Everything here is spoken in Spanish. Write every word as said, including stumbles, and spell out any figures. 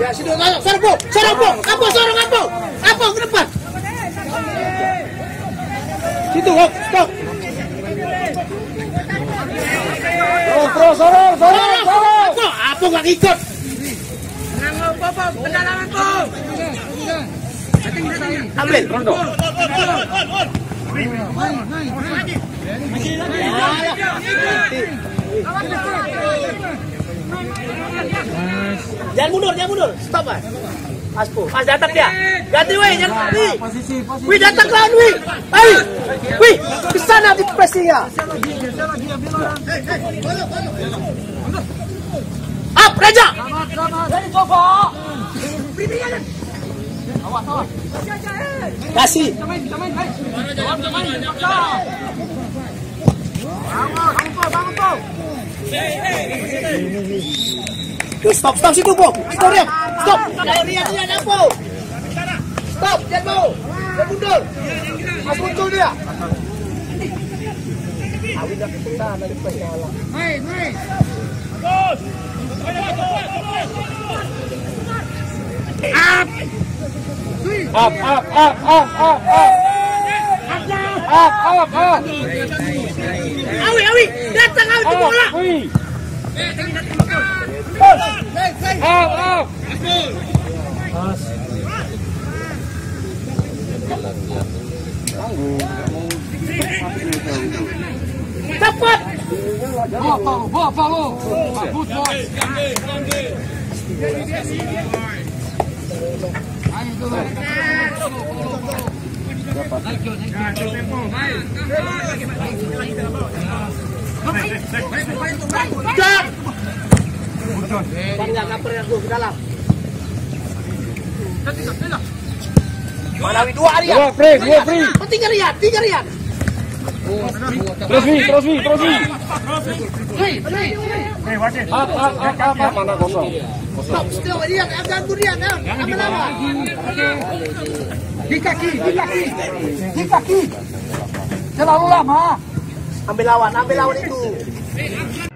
Ya situ ayo, serbu, serbu, apa sorong apa? Apa ke depan? Situ hop, stop. Terus sorong, sorong, sorong. Apa? Apa enggak ikut? Menang apa, Pak? Pendalaman apa? Ambil rondo. Jangan mundur, jangan mundur. Stop, Mas. Aspo, Mas datang dia. Ganti weh, jangan ganti. Wih, datang lawan weh. Ayo. Wih, ke sana di pressing-nya. Up, Raja. Dari Coba. Awas, awas. Kasih. Stop, stop situ, Bo. Stop dia. Stop. Dia dia apa? Stop, jangan mau. Jangan mundur. Mas muncul dia. Awi dah kita dari pengala. Hai, hai. Bagus. Up. Up, up, up, up, up, up. Up, up, up. Awi, awi. Datang awi tu bola. Eh, tengok datang bola. Up, up. Cepat. Boa, Paulo. Boa, Paulo. Good boy. Ayo, dulu. Thank you, thank you. Vai. Vai. Banyak kaper yang ke dalam. Malawi dua lihat. Dua free, dua free. Oh, tiga lihat, tiga lihat. Terus nih, terus nih, terus nih. Hei, hei. Hei, wasit. Up, up, up, up, up. Mana kosong? Stop, stop dia, jangan kurian, ya. Apa nama? Di kaki, di kaki. Di kaki. Terlalu lama. Ambil lawan, ambil lawan itu.